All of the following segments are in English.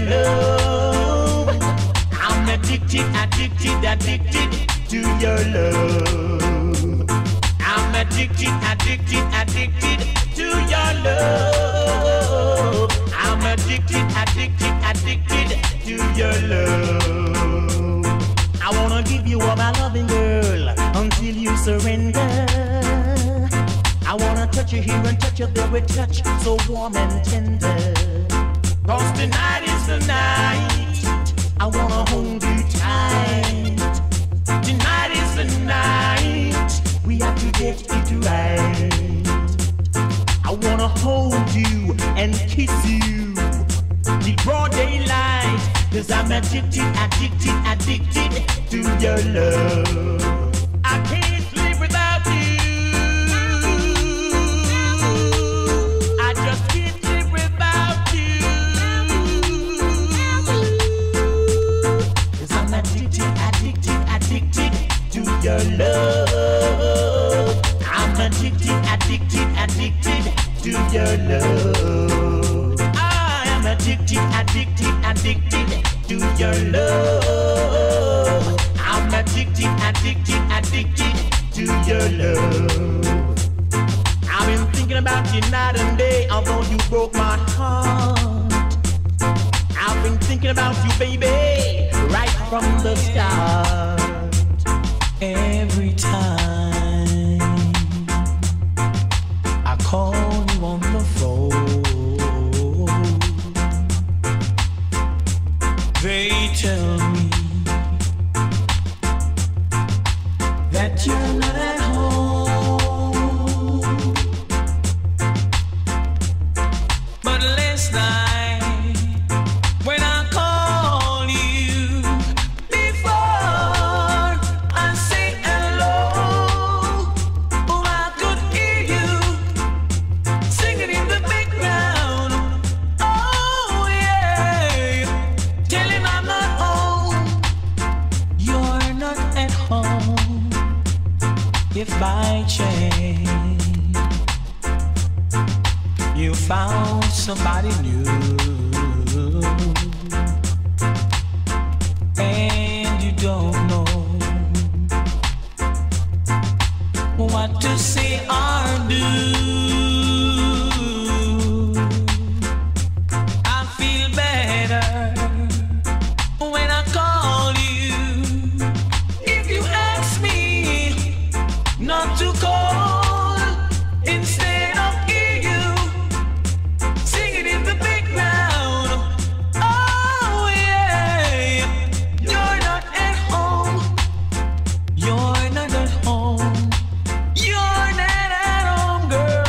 love. I'm addicted, addicted, addicted to your love. I'm addicted, addicted, addicted to your love. I'm addicted, addicted, addicted to your love. I wanna give you all my loving, girl, until you surrender. I wanna touch you here and touch you there with touch so warm and tender. 'Cause tonight is the night, I wanna hold you tight. Tonight is the night, we have to get it right. I wanna hold you and kiss you, the broad daylight. 'Cause I'm addicted, addicted, addicted to your love. I can't live without you. Your love, I'm addicted, addicted, addicted to your love. I am addicted, addicted, addicted to your love. I'm addicted, addicted, addicted to your love. I've been thinking about you night and day, although you broke my heart. I've been thinking about you, baby, right from the start. Every time I call you on the phone, they tell me that you're not at home. But last night when I called you, before I said if by chance you found somebody new and you don't know what to say or do, I feel better when I call you. If you ask me not to call, instead of hear you singing in the background. Oh yeah, you're not at home. You're not at home. You're not at home, girl.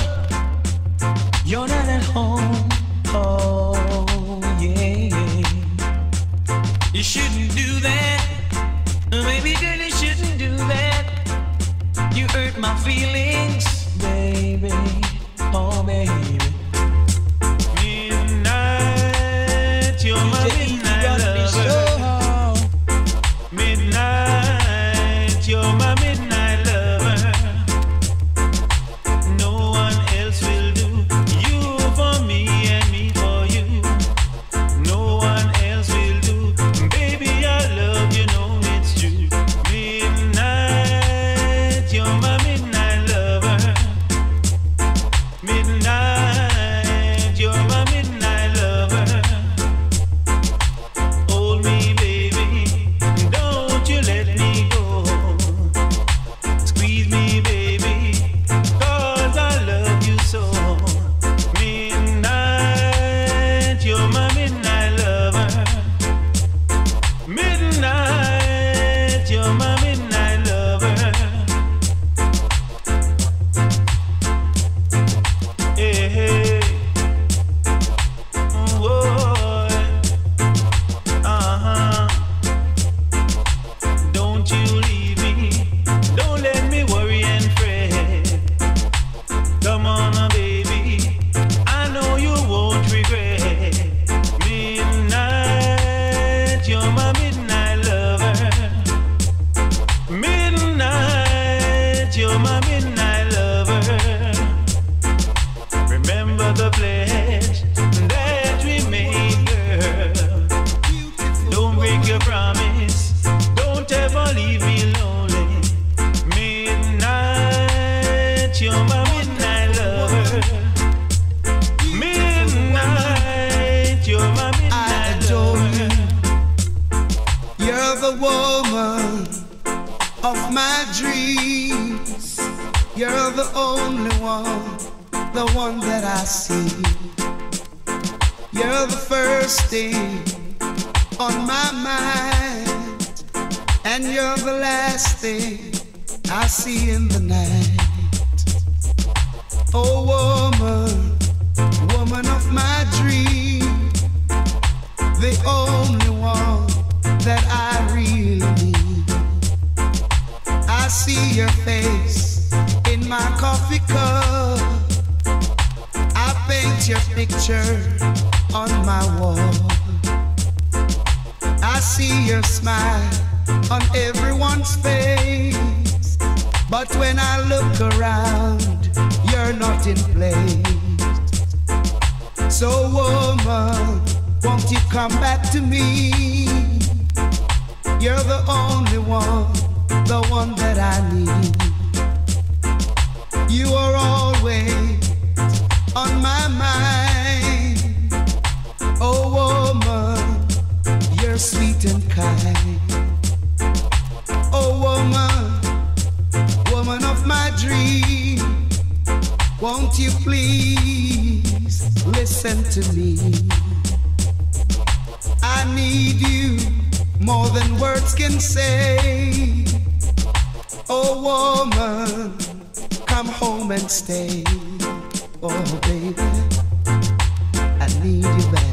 You're not at home. Oh yeah, you shouldn't do that, baby girl. You shouldn't do that. You hurt my feelings, baby, oh baby. Midnight, you're my midnight lover. Midnight, you're my midnight lover. No one else will do. You for me and me for you. No one else will do. Baby, I love you, know it's true. You're my midnight lover. Midnight, you're my midnight lover. Hold me, baby, don't you let me go. Squeeze me, baby, 'cause I love you so. Midnight, you're my midnight lover. Midnight, you're my midnight lover. You're my midnight lover. Remember the pledge that we made, girl. one that I see. You're the first thing on my mind, and you're the last thing I see in the night. Oh woman, woman of my dream, the only one that I really need. I see your face in my coffee cup, I paint your picture on my wall, I see your smile on everyone's face, but when I look around, you're not in place. So woman, won't you come back to me? You're the only one, the one that I need. You are always on my mind. Oh woman, you're sweet and kind. Oh woman, woman of my dream, won't you please listen to me? I need you more than words can say. Oh woman, come home and stay. Oh baby, I need you back.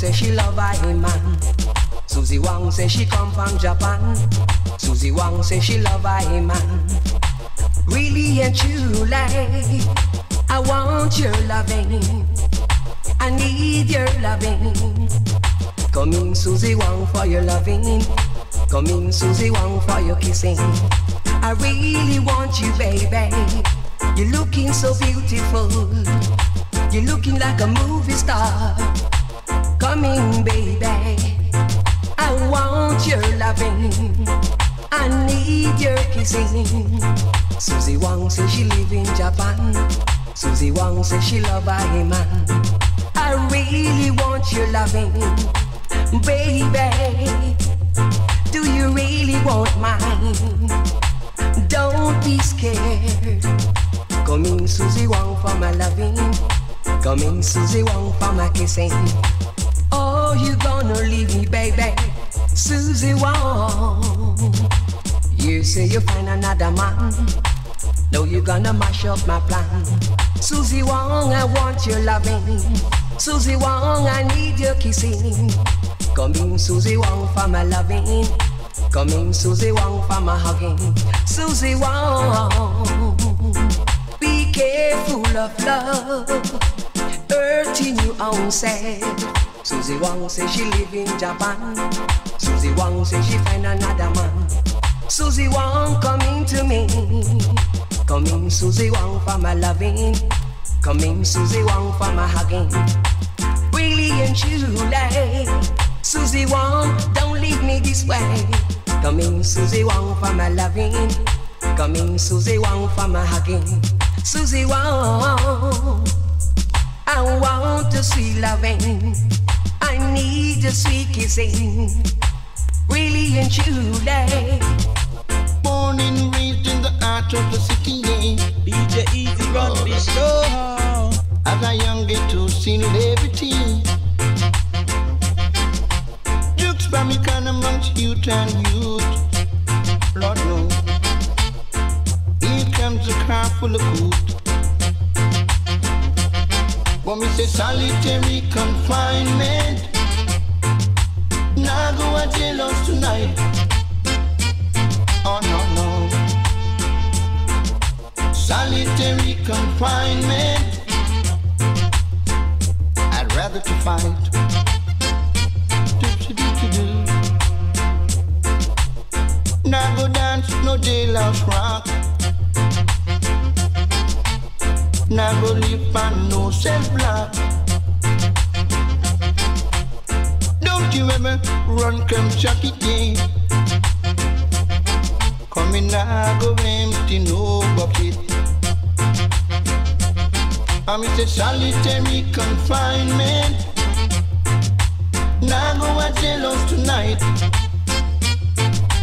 say she love a man. Susie Wong say she come from Japan. Susie Wong say she love a man. Really and truly, I want your loving. I need your loving. Come in, Susie Wong, for your loving. Come in, Susie Wong, for your kissing. I really want you, baby. You're looking so beautiful. You're looking like a movie star. Come in, baby. I want your loving. I need your kissing. Susie Wong says she lives in Japan. Susie Wong says she loves a man. I really want your loving, baby. Do you really want mine? Don't be scared. Come in, Susie Wong, for my loving. Come in, Susie Wong, for my kissing. Oh, you gonna leave me, baby, Susie Wong. You say you find another man. No, you gonna mash up my plan. Susie Wong, I want your loving. Susie Wong, I need your kissing. Come in, Susie Wong, for my loving. Come in, Susie Wong, for my hugging. Susie Wong, be careful of love, hurting your own self. Susie Wong says she live in Japan. Susie Wong says she find another man. Susie Wong, come in to me. Come in, Susie Wong, for my loving. Come in, Susie Wong, for my hugging. Really and truly, Susie Wong, don't leave me this way. Come in, Susie Wong, for my loving. Come in, Susie Wong, for my hugging. Susie Wong, I want to see loving. I need a sweet kissing, really and truly. Born and raised in the heart of the city, BJ Easy run the show. As a young get to celebrity, jukes by me can amongst youth and youth. Lord no, here comes a car full of good. But me say solitary confinement. Now go a jail house tonight. Oh no no, solitary confinement. I'd rather to fight. Do. Now go dance no jail house rock. Now go live and no self-love. Don't you ever run come chucky day. Come in now go empty no bucket. I'm in a solitary confinement. Now go a jail house tonight.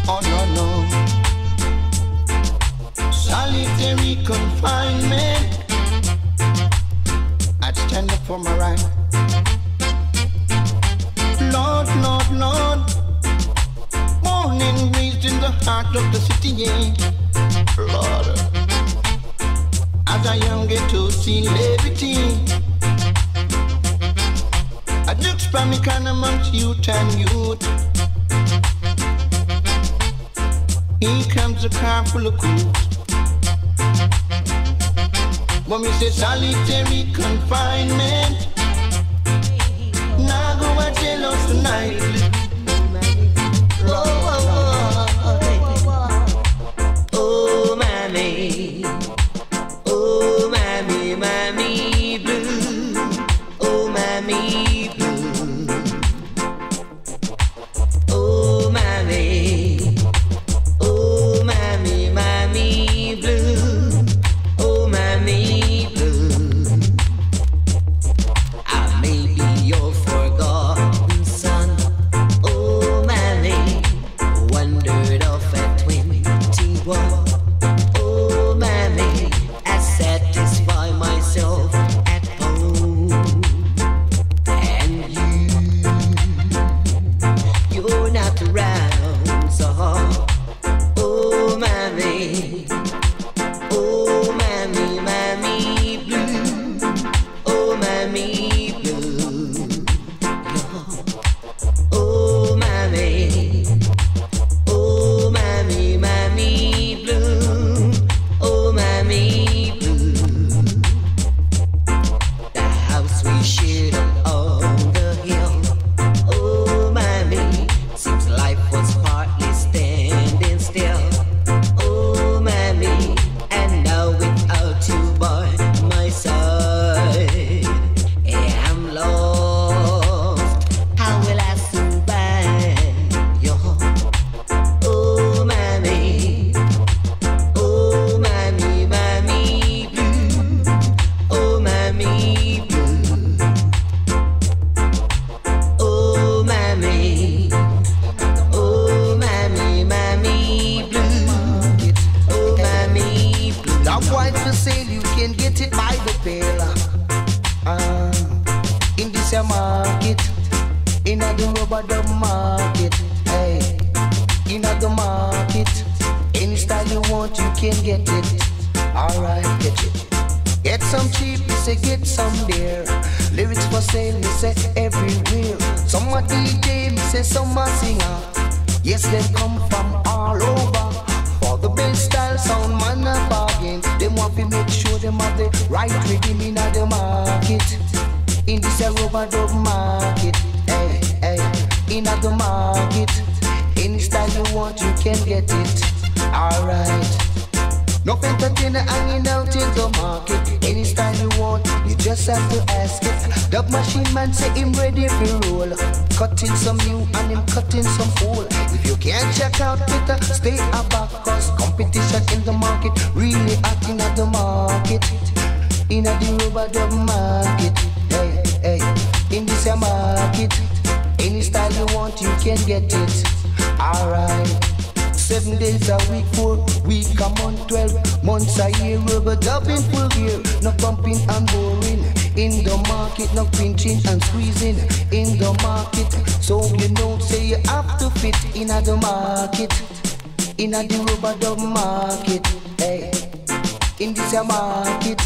Oh no no, solitary confinement. I'd stand up for my right. Lord, Lord, Lord, born and raised in the heart of the city, yeah. Lord, as a young get to celebrity, I look from me kind amongst youth and youth. Here comes a car full of cool. But me say solitary confinement. Now go a jail house tonight. Oh, oh mammy, oh mammy, mammy blue, oh mammy blue, oh mammy, oh mammy, mammy blue. Mammy blue, oh mammy blue, yeah. can get it. Alright, get it. Get some cheap, we say get some dear. Lyrics for sale, we say everywhere. Some are DJ, we say some are singer. Yes, them come from all over. For the best style, sound man a bargain. Them want to make sure them have the right rhythm in the market. In this overdub market, hey, hey, in the market. Any style you want, you can get it. Alright. No entertainer hanging out in the market. Any style you want, you just have to ask it. Dub machine man say him ready for roll. Cutting some new and him cutting some old. If you can't check out better, stay aback. Cause competition in the market, really hot in the market. In the rubber dub market, hey, hey, in this market. Any style you want, you can get it. Alright, 7 days a week, 4 weeks a month, 12 months a year. Rubber dubbing full gear, no pumping and boring. In the market, no pinching and squeezing. In the market, so you know, say you have to fit in the market. In the rubber dub market, hey. In this market,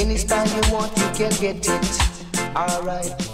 any style you want, you can get it. Alright.